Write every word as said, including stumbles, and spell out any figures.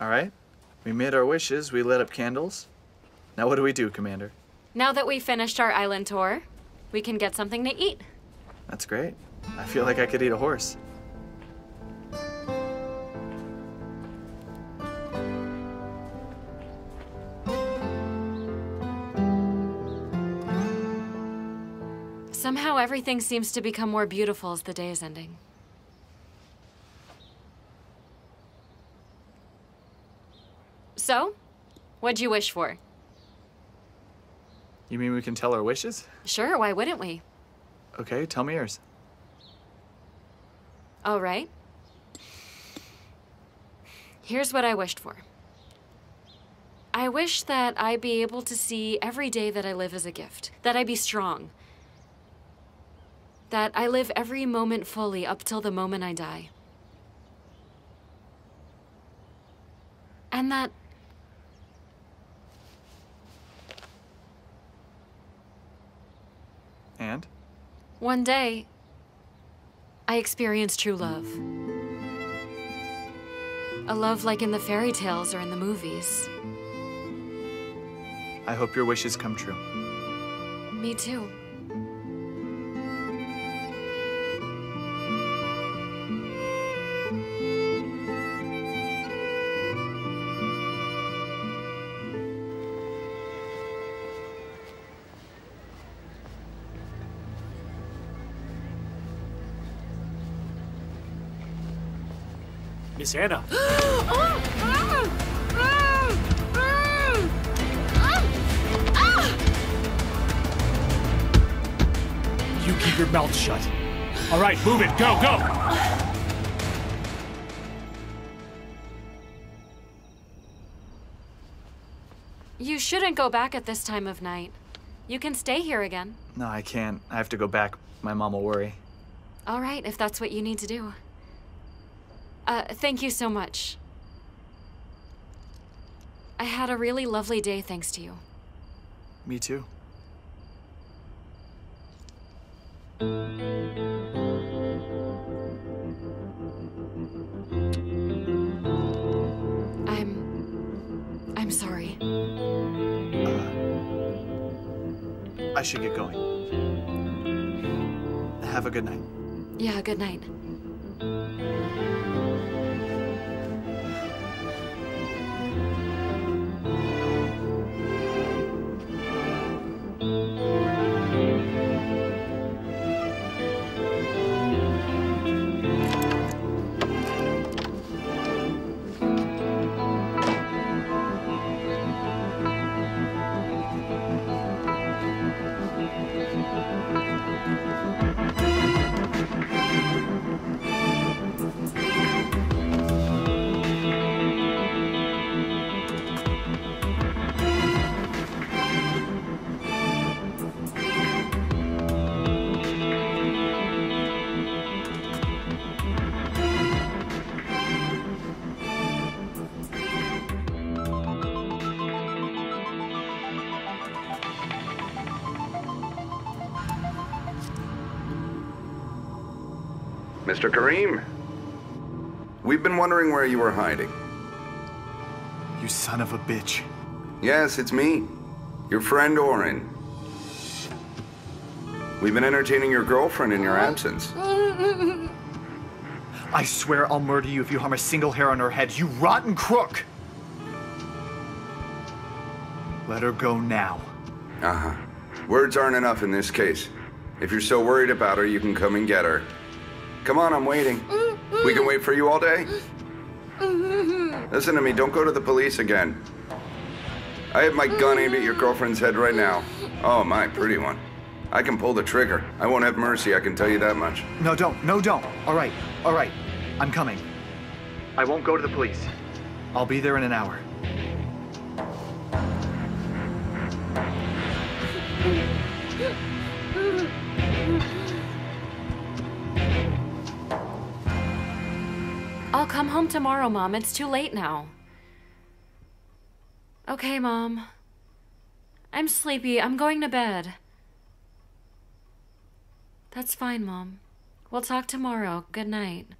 All right, we made our wishes, we lit up candles. Now what do we do, Commander? Now that we finished our island tour, we can get something to eat. That's great. I feel like I could eat a horse. Somehow everything seems to become more beautiful as the day is ending. So, what'd you wish for? You mean we can tell our wishes? Sure, why wouldn't we? Okay, tell me yours. All right. Here's what I wished for. I wish that I be able to see every day that I live as a gift, that I be strong, that I live every moment fully up till the moment I die. And that And? One day, I experienced true love. A love like in the fairy tales or in the movies. I hope your wishes come true. Me too. Miss Anna. You keep your mouth shut. All right, move it. Go, go. You shouldn't go back at this time of night. You can stay here again. No, I can't. I have to go back. My mom will worry. All right, if that's what you need to do. Uh, thank you so much. I had a really lovely day thanks to you. Me too. I'm... I'm sorry. Uh, I should get going. Have a good night. Yeah, good night. Mister Kerem, we've been wondering where you were hiding. You son of a bitch. Yes, it's me, your friend Orin. We've been entertaining your girlfriend in your absence. I swear I'll murder you if you harm a single hair on her head, you rotten crook! Let her go now. Uh-huh. Words aren't enough in this case. If you're so worried about her, you can come and get her. Come on, I'm waiting. We can wait for you all day. Listen to me, don't go to the police again. I have my gun aimed at your girlfriend's head right now. Oh, my pretty one. I can pull the trigger. I won't have mercy, I can tell you that much. No, don't. No, don't. All right. All right. I'm coming. I won't go to the police. I'll be there in an hour. I'll come home tomorrow, Mom. It's too late now. Okay, Mom. I'm sleepy. I'm going to bed. That's fine, Mom. We'll talk tomorrow. Good night.